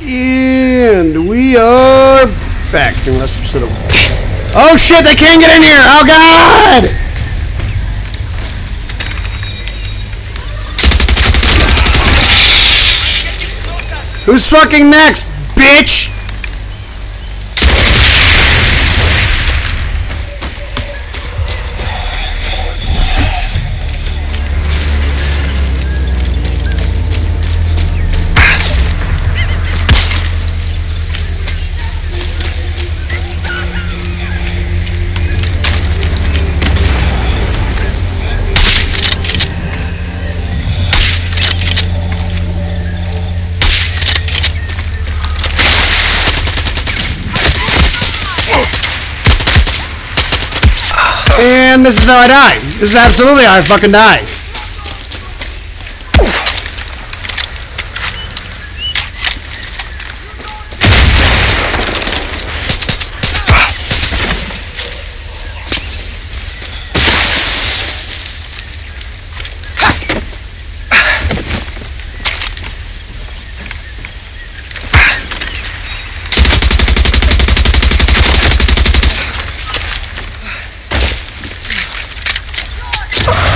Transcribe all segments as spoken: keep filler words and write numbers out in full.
And we are back. Unless sort of... Oh shit, they can't get in here! Oh god! Who's fucking next, bitch? And this is how I die. This is absolutely how I fucking die.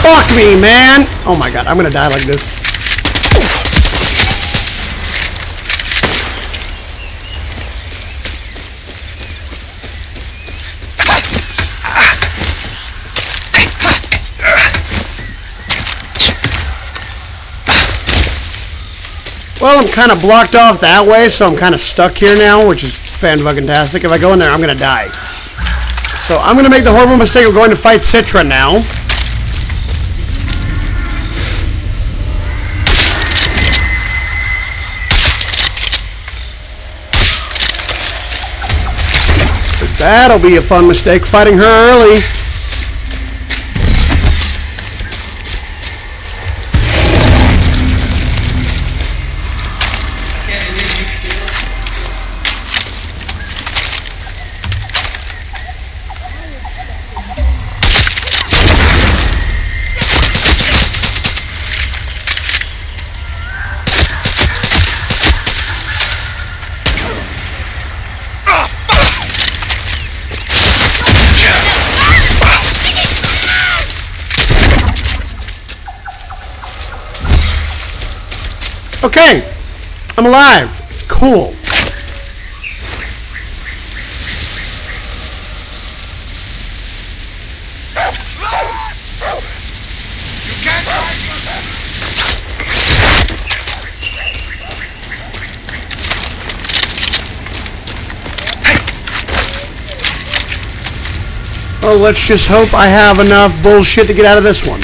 Fuck me, man! Oh my god, I'm gonna die like this. Well, I'm kind of blocked off that way, so I'm kind of stuck here now, which is fan-fucking-tastic. If I go in there, I'm gonna die. So I'm gonna make the horrible mistake of going to fight Citra now. That'll be a fun mistake, fighting her early. Okay, I'm alive. Cool. Oh, let's just hope I have enough bullshit to get out of this one.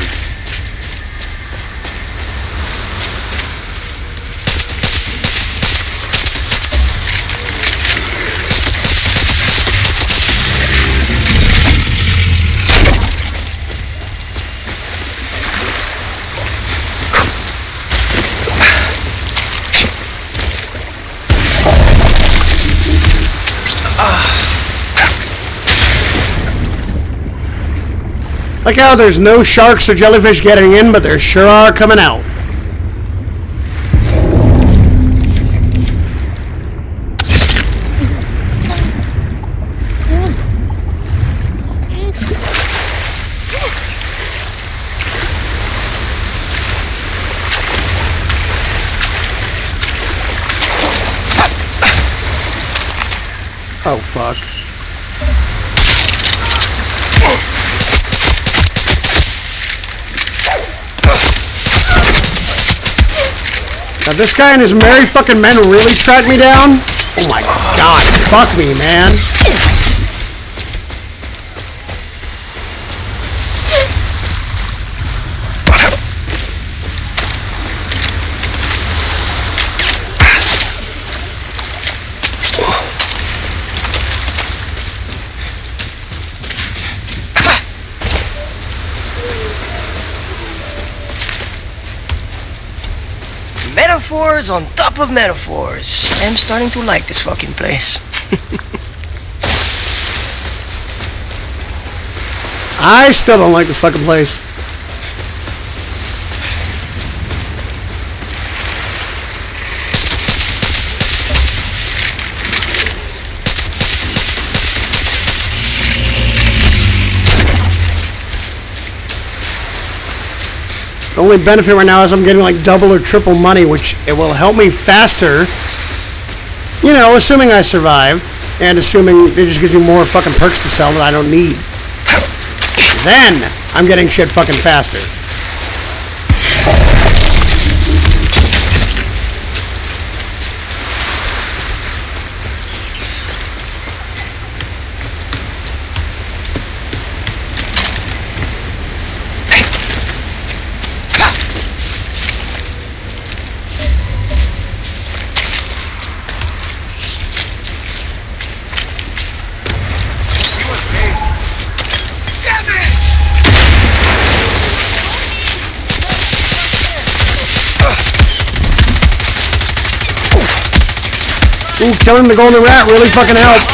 Like how there's no sharks or jellyfish getting in, but there sure are coming out. Oh, fuck. Now this guy and his merry fucking men really tracked me down? Oh my god, fuck me, man. Metaphors on top of metaphors. I'm starting to like this fucking place. I still don't like this fucking place. The only benefit right now is I'm getting like double or triple money, which it will help me faster. You know, assuming I survive. And assuming it just gives me more fucking perks to sell that I don't need. Then, I'm getting shit fucking faster. Ooh, killing the golden rat really fucking helped.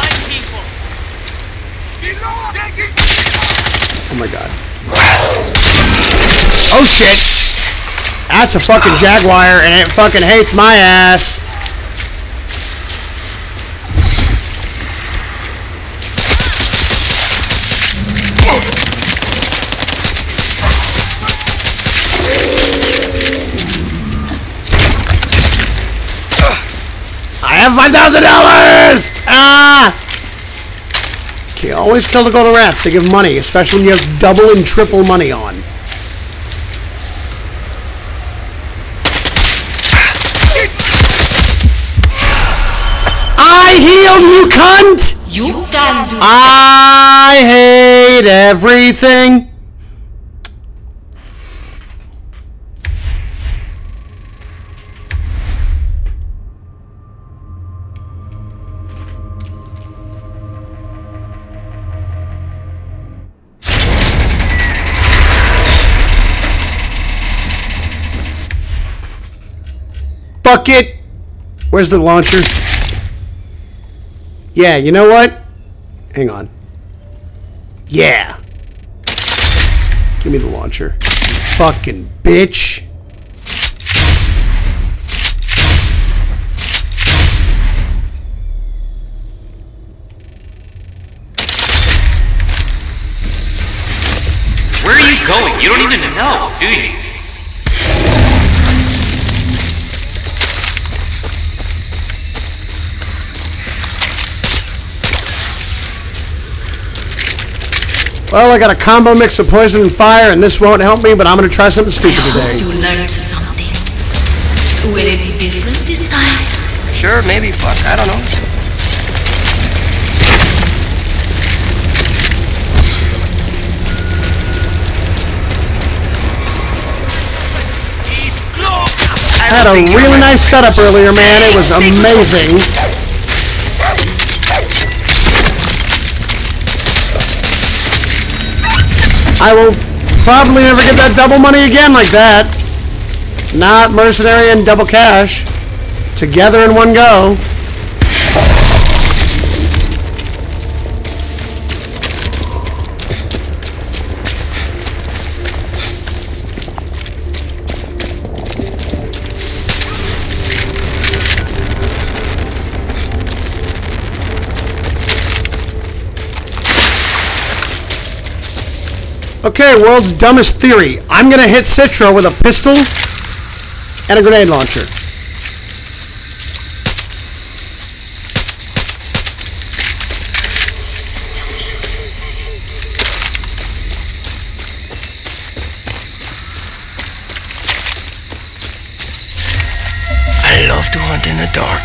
Oh my god. Oh shit. That's a fucking jaguar and it fucking hates my ass. five thousand dollars! Ah! Okay, always kill the golden rats. They give money, especially when you have double and triple money on. I healed you, cunt! You can do it. I hate everything. Fuck it! Where's the launcher? Yeah, you know what? Hang on. Yeah! Give me the launcher. Fucking bitch! Where are you going? You don't even know, do you? Well, I got a combo mix of poison and fire, and this won't help me, but I'm going to try something stupid today. I hope you learned something. Will it be different this time? Sure, maybe. Fuck, I don't know. I had a really nice setup earlier, man. It was amazing. I will probably never get that double money again like that. Not mercenary and double cash. Together in one go. Okay, world's dumbest theory. I'm gonna hit Citra with a pistol and a grenade launcher. I love to hunt in the dark.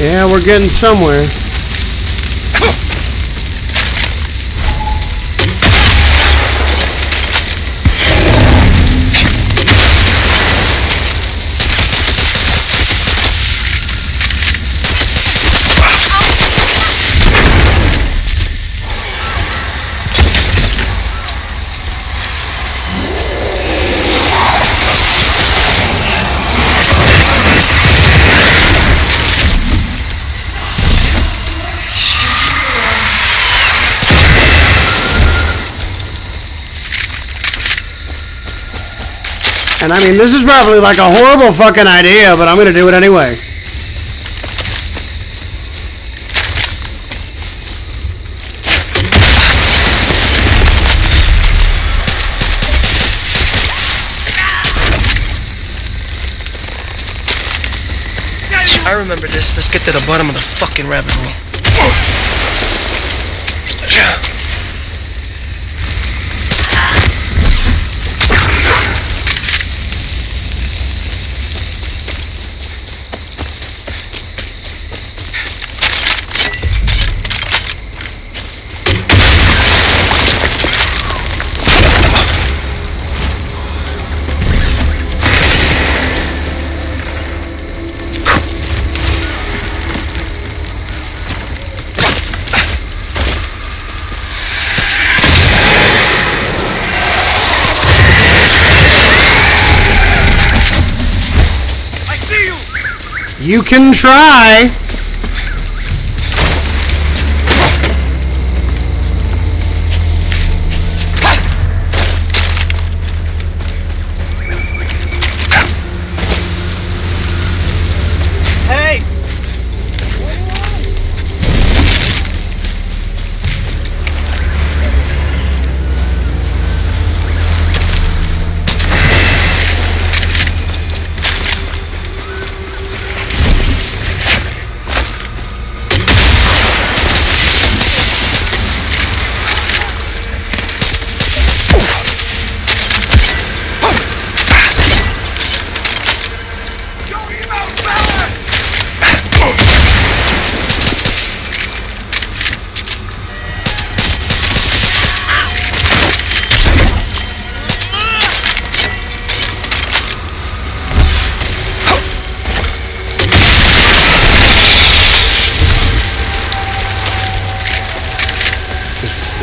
Yeah, we're getting somewhere. And I mean, this is probably like a horrible fucking idea, but I'm gonna do it anyway. I remember this. Let's get to the bottom of the fucking rabbit hole. You can try. Hey.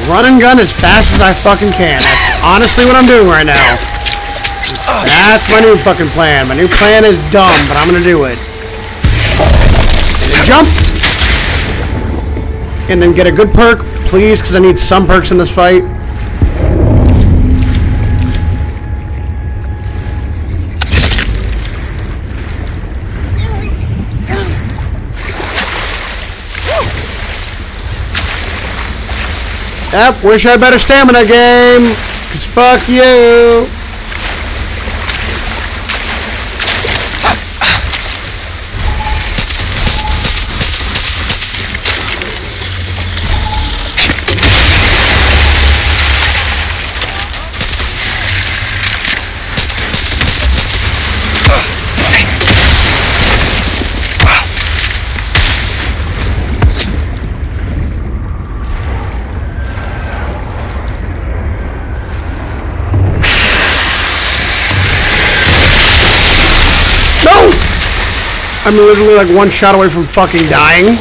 Run and gun as fast as I fucking can. That's honestly what I'm doing right now. That's my new fucking plan. My new plan is dumb, but I'm gonna do it. And jump! And then get a good perk, please, because I need some perks in this fight. Yep, wish I had better stamina game, cause fuck you. I'm literally like one shot away from fucking dying.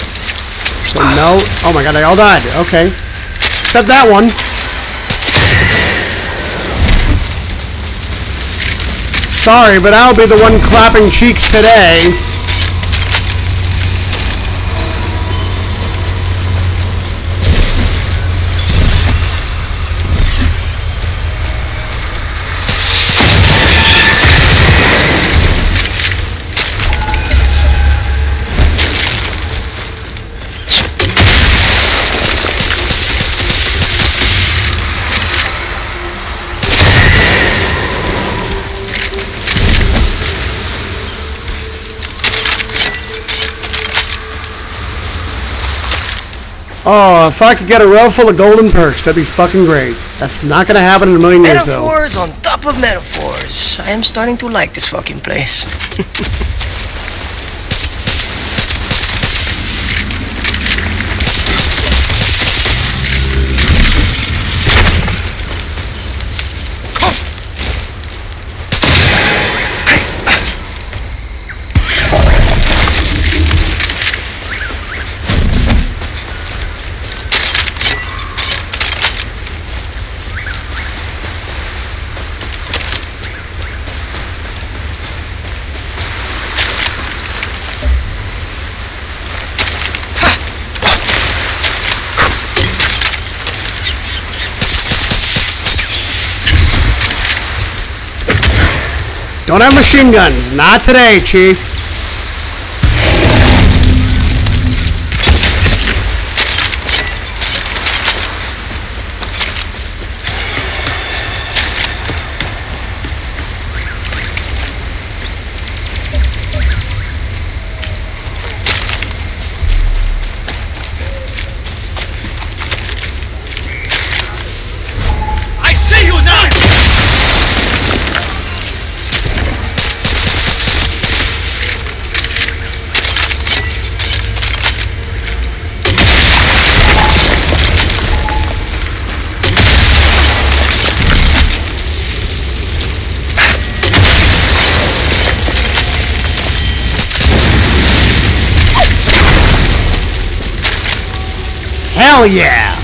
So no. Oh my god, they all died. Okay. Except that one. Sorry, but I'll be the one clapping cheeks today. Oh, if I could get a row full of golden perks, that'd be fucking great. That's not gonna happen in a million years, though. Metaphors on top of metaphors. I am starting to like this fucking place. Don't have machine guns. Not today, Chief. Hell yeah!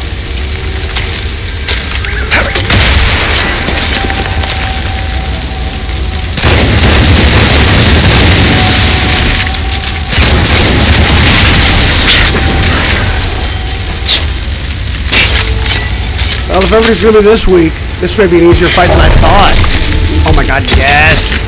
Well, if everything's gonna be this week, this may be an easier fight than I thought. Oh my god, yes!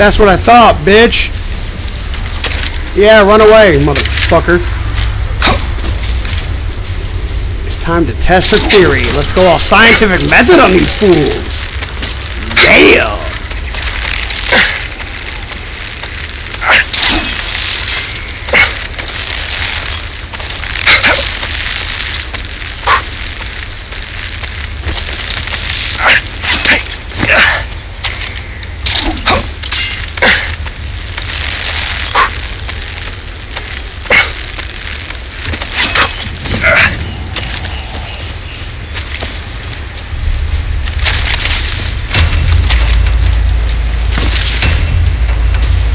That's what I thought, bitch. Yeah, run away, motherfucker. It's time to test the theory. Let's go all scientific method on these fools. Yeah.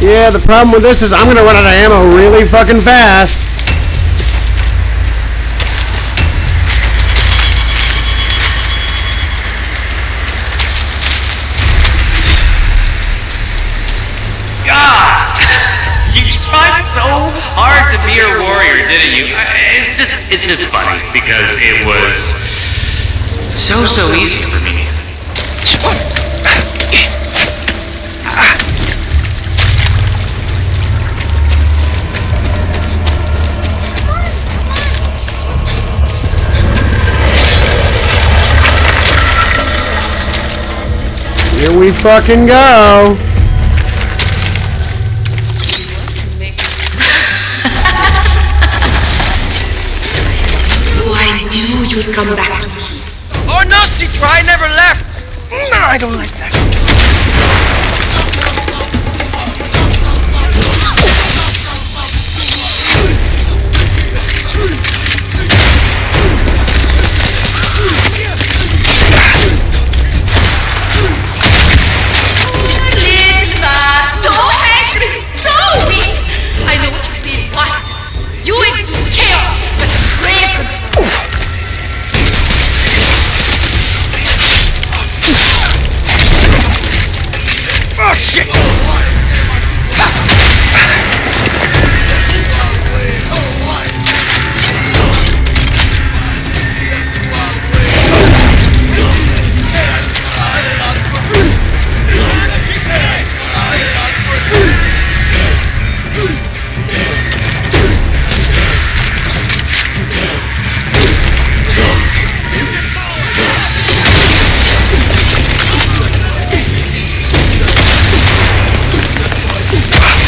Yeah, the problem with this is I'm gonna run out of ammo really fucking fast. God! You tried so hard to be a warrior, didn't you? It's just, it's just funny because it was so, so easy for me. Here we fucking go! Oh, I knew you'd come back to me. Oh no, Citra, I never left! No, I don't like that.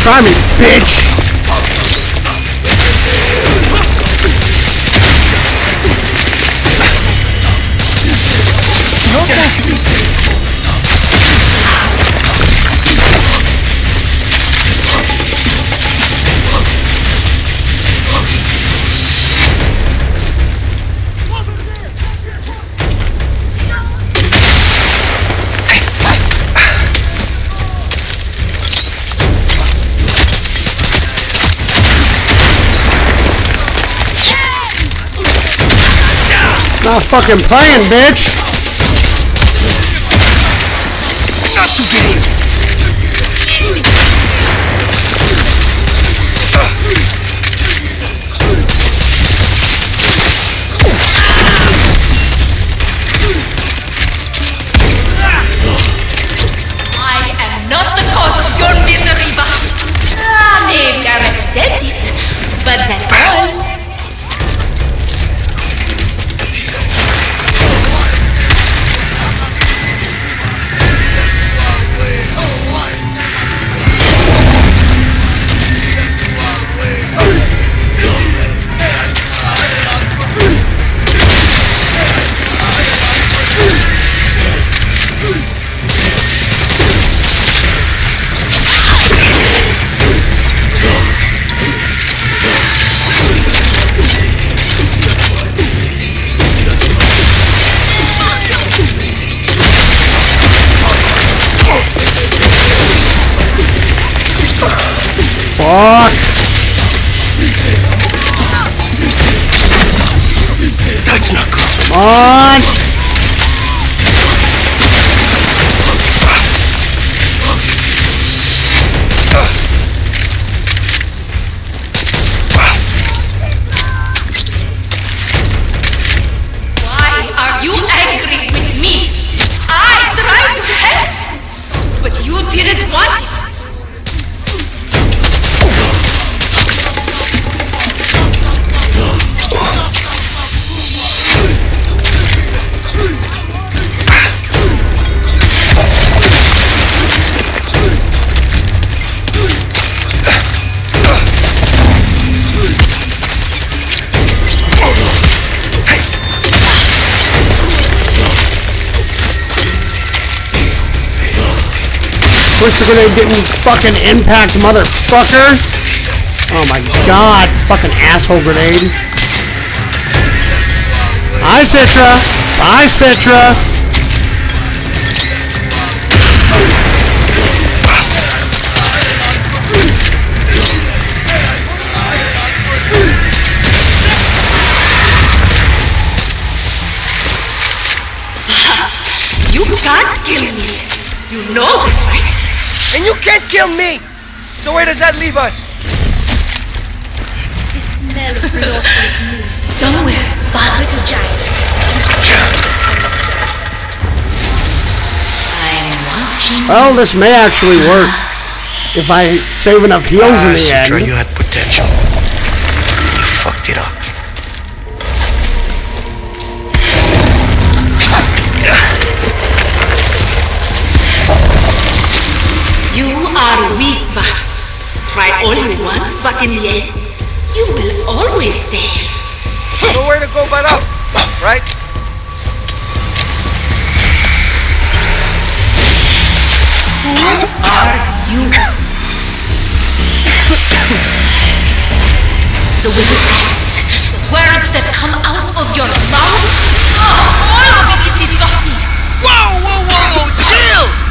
Try me, bitch! Not fucking playing, bitch! Not today! I am not the cause of your misery, but I may have represented it, but that's all. Fuck! That's not good. Come on! Why are you angry with me? I tried to help, but you didn't want it. First of all, they didn't fucking impact, motherfucker! Oh my god, fucking asshole grenade. Hi, Citra! Hi, Citra! You can't kill me! You know it, right? And you can't kill me! So where does that leave us? The smell of blossoms moved somewhere by little giants. I'm watching. Well, this may actually work if I save enough heals ah, in the Citra, end. You had potential. You fucked it up. Weak, Vas. Try all you want, but in the end, you will always fail. Nowhere to go but up, right? Who are you? The wicked acts, the words that come out of your mouth, oh, all of it is disgusting. Whoa, whoa, whoa, chill!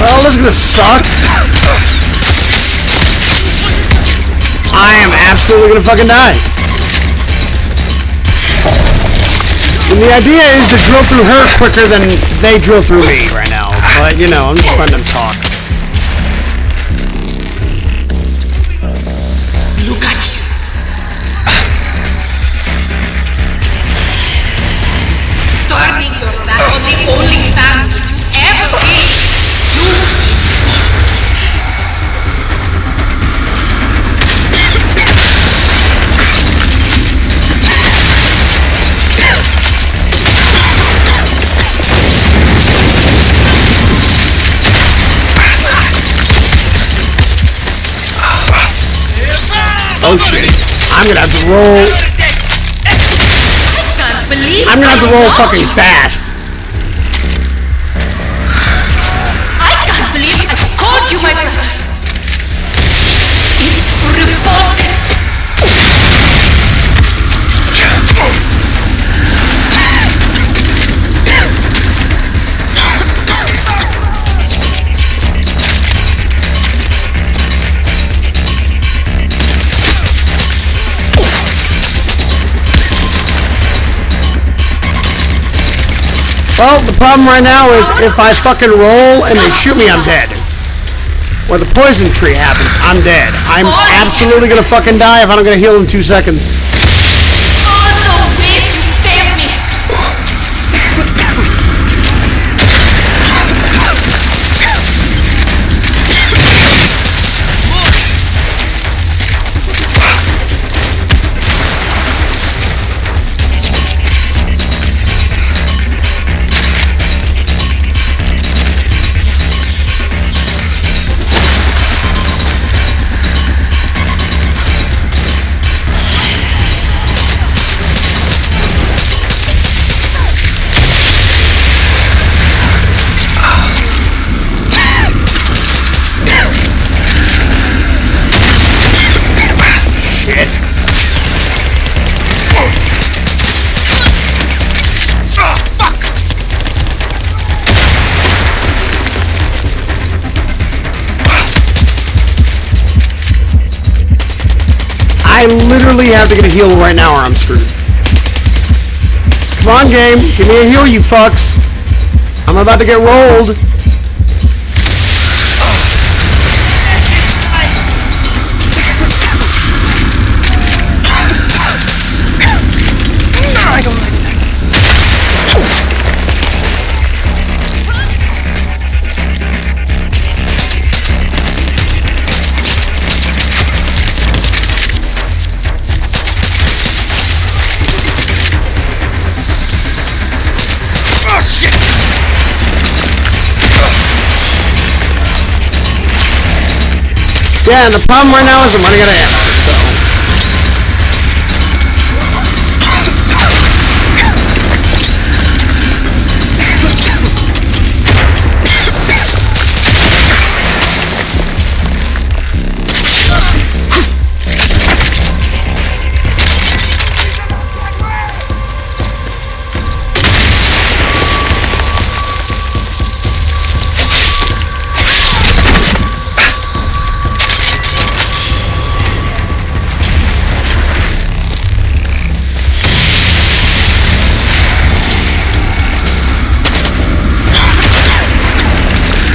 Well, this is gonna suck. I am absolutely gonna fucking die. And the idea is to drill through her quicker than they drill through me right now. But, you know, I'm just letting them talk. Look at you. Turning your back on the only family you ever made. Oh shit. I'm gonna have to roll. I'm gonna have to roll fucking fast. I can't believe I called you my brother. It's repulsive. Well, the problem right now is if I fucking roll and they shoot me, I'm dead. When the poison tree happens, I'm dead. I'm absolutely gonna fucking die if I don't get a heal in two seconds. All the ways you failed me. I literally have to get a heal right now or I'm screwed. Come on, game. Give me a heal, you fucks. I'm about to get rolled. Yeah, and the problem right now is I'm running out of ammo, so...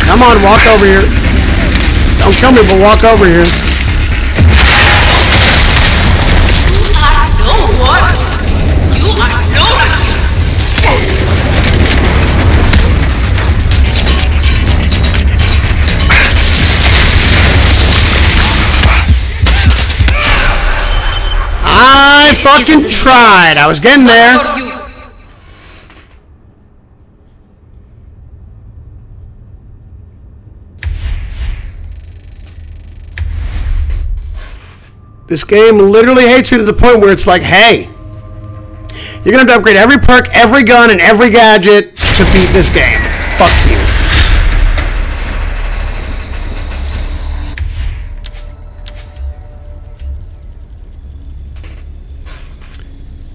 Come on, walk over here. Don't kill me, but walk over here. I know what. You are no I fucking tried. I was getting there. This game literally hates you to the point where it's like, hey, you're gonna have to upgrade every perk, every gun, and every gadget to beat this game. Fuck you.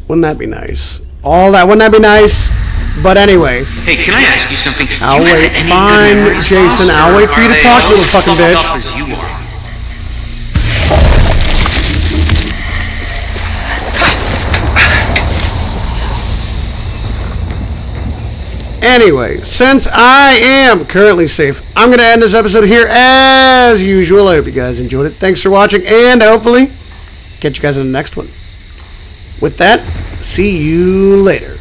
Wouldn't that be nice? All that, wouldn't that be nice? But anyway. Hey, can I ask you something? I'll wait. Fine, Jason. I'll wait for you to talk, little fucking bitch. Anyway, since I am currently safe, I'm going to end this episode here as usual. I hope you guys enjoyed it. Thanks for watching, and hopefully catch you guys in the next one. With that, see you later.